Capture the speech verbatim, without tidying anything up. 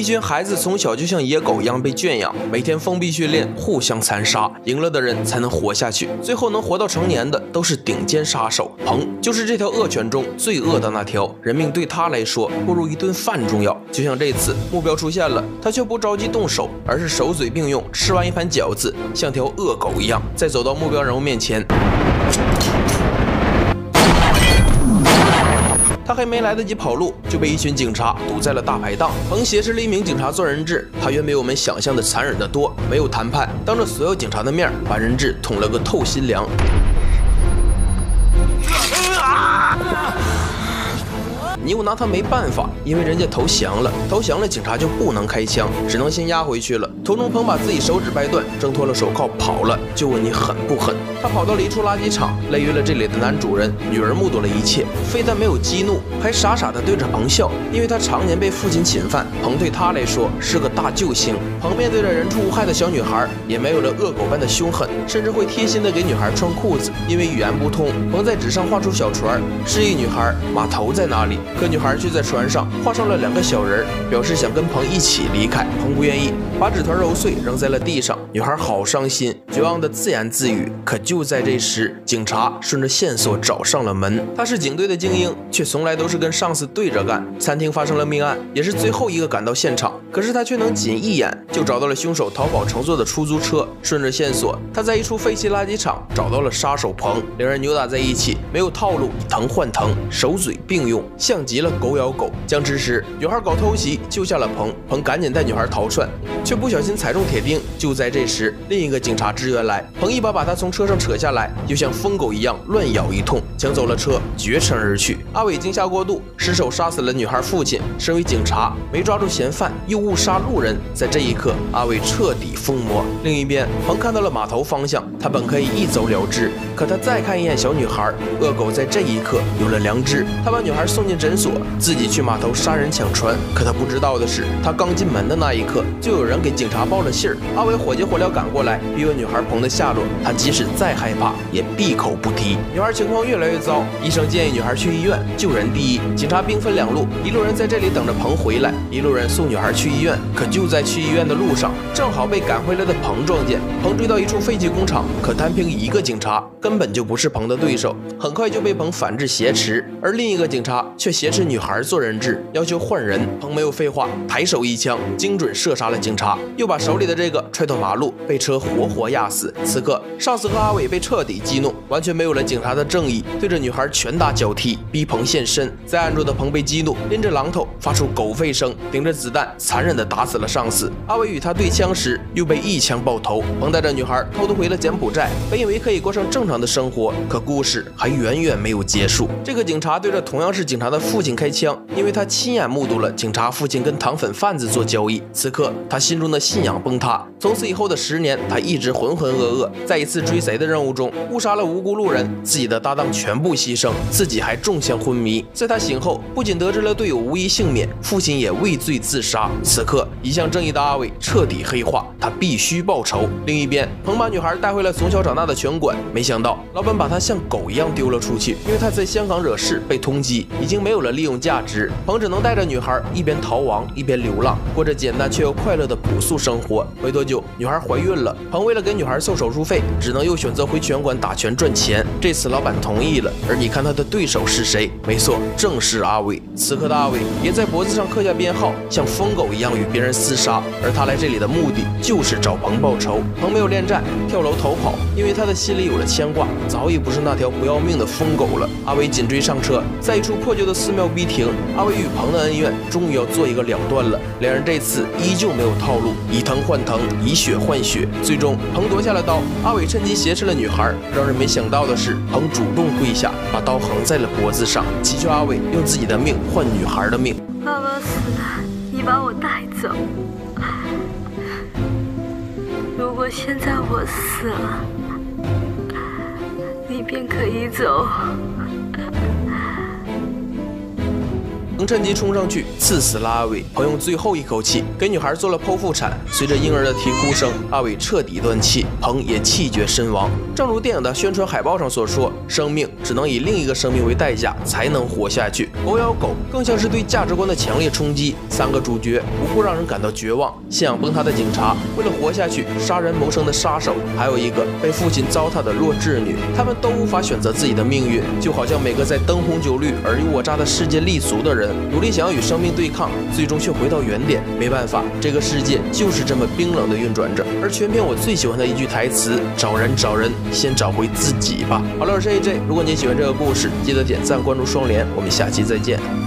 一群孩子从小就像野狗一样被圈养，每天封闭训练，互相残杀，赢了的人才能活下去。最后能活到成年的都是顶尖杀手。彭就是这条恶犬中最恶的那条，人命对他来说不如一顿饭重要。就像这次目标出现了，他却不着急动手，而是手嘴并用，吃完一盘饺子，像条恶狗一样，再走到目标人物面前。 他还没来得及跑路，就被一群警察堵在了大排档。彭挟持了一名警察做人质，他远比我们想象的残忍得多。没有谈判，当着所有警察的面把人质捅了个透心凉。你又拿他没办法，因为人家投降了，投降了警察就不能开枪，只能先押回去了。途中，彭把自己手指掰断，挣脱了手铐跑了。就问你狠不狠？他跑到了一处垃圾场，勒晕了这里的男主人。女儿目睹了一切，非但没有激怒，还傻傻的对着彭笑，因为他常年被父亲侵犯，彭对他来说是个大救星。彭面对着人畜无害的小女孩，也没有了恶狗般的凶狠，甚至会贴心的给女孩穿裤子。因为语言不通，彭在纸上画出小船，示意女孩码头在哪里。 可女孩却在船上画上了两个小人，表示想跟彭一起离开。彭不愿意，把纸团揉碎扔在了地上。女孩好伤心，绝望的自言自语。可就在这时，警察顺着线索找上了门。他是警队的精英，却从来都是跟上司对着干。餐厅发生了命案，也是最后一个赶到现场。可是他却能仅一眼就找到了凶手逃跑乘坐的出租车。顺着线索，他在一处废弃垃圾场找到了杀手彭，两人扭打在一起，没有套路，以藤换藤，手嘴并用，像。 急了，狗咬狗。僵持时，女孩搞偷袭，救下了彭。彭赶紧带女孩逃窜，却不小心踩中铁钉。就在这时，另一个警察支援来，彭一把把他从车上扯下来，又像疯狗一样乱咬一通，抢走了车，绝尘而去。阿伟惊吓过度，失手杀死了女孩父亲。身为警察，没抓住嫌犯，又误杀路人，在这一刻，阿伟彻底疯魔。另一边，彭看到了码头方向，他本可以一走了之，可他再看一眼小女孩，恶狗在这一刻有了良知，他把女孩送进诊。 所自己去码头杀人抢船，可他不知道的是，他刚进门的那一刻，就有人给警察报了信儿。阿伟火急火燎赶过来，逼问女孩彭的下落。他即使再害怕，也闭口不提。女孩情况越来越糟，医生建议女孩去医院，救人第一。警察兵分两路，一路人在这里等着彭回来，一路人送女孩去医院。可就在去医院的路上，正好被赶回来的彭撞见。彭追到一处废弃工厂，可单凭一个警察，根本就不是彭的对手，很快就被彭反制挟持。而另一个警察却 挟持女孩做人质，要求换人。彭没有废话，抬手一枪，精准射杀了警察，又把手里的这个踹到马路，被车活活压死。此刻，上司和阿伟被彻底激怒，完全没有了警察的正义，对着女孩拳打脚踢，逼彭现身。在暗处的彭被激怒，拎着榔头发出狗吠声，顶着子弹残忍地打死了上司。阿伟与他对枪时，又被一枪爆头。彭带着女孩偷偷回了柬埔寨，本以为可以过上正常的生活，可故事还远远没有结束。这个警察对着同样是警察的 父亲开枪，因为他亲眼目睹了警察父亲跟糖粉贩子做交易。此刻，他心中的信仰崩塌。从此以后的十年，他一直浑浑噩噩。在一次追贼的任务中，误杀了无辜路人，自己的搭档全部牺牲，自己还中枪昏迷。在他醒后，不仅得知了队友无一幸免，父亲也畏罪自杀。此刻，一向正义的阿伟彻底黑化，他必须报仇。另一边，彭把女孩带回了从小长大的拳馆，没想到老板把她像狗一样丢了出去，因为她在香港惹事被通缉，已经没有 了利用价值，彭只能带着女孩一边逃亡一边流浪，过着简单却又快乐的朴素生活。没多久，女孩怀孕了，彭为了给女孩凑手术费，只能又选择回拳馆打拳赚钱。这次老板同意了，而你看他的对手是谁？没错，正是阿伟。此刻的阿伟也在脖子上刻下编号，像疯狗一样与别人厮杀。而他来这里的目的就是找彭报仇。彭没有恋战，跳楼逃跑，因为他的心里有了牵挂，早已不是那条不要命的疯狗了。阿伟紧追上车，在一处破旧的 寺庙逼停，阿伟与彭的恩怨终于要做一个了断了。两人这次依旧没有套路，以藤换藤，以血换血。最终，彭夺下了刀，阿伟趁机挟持了女孩。让人没想到的是，彭主动跪下，把刀横在了脖子上，祈求阿伟用自己的命换女孩的命。爸爸死了，你把我带走。如果现在我死了，你便可以走。能趁机冲上去刺死了阿伟，好用最后一口气给女孩做了剖腹产。随着婴儿的啼哭声，阿伟彻底断气，彭也气绝身亡。正如电影的宣传海报上所说，生命只能以另一个生命为代价才能活下去。狗咬狗更像是对价值观的强烈冲击。三个主角无不让人感到绝望：信仰崩塌的警察，为了活下去杀人谋生的杀手，还有一个被父亲糟蹋的弱智女。他们都无法选择自己的命运，就好像每个在灯红酒绿、尔虞我诈的世界立足的人，努力想要与生命对抗，最终却回到原点。没办法，这个世界就是这么冰冷的运转着。而全片我最喜欢的一句台词：“找人找人，先找回自己吧。”好了，我是 A J。如果您喜欢这个故事，记得点赞、关注、双连。我们下期再见。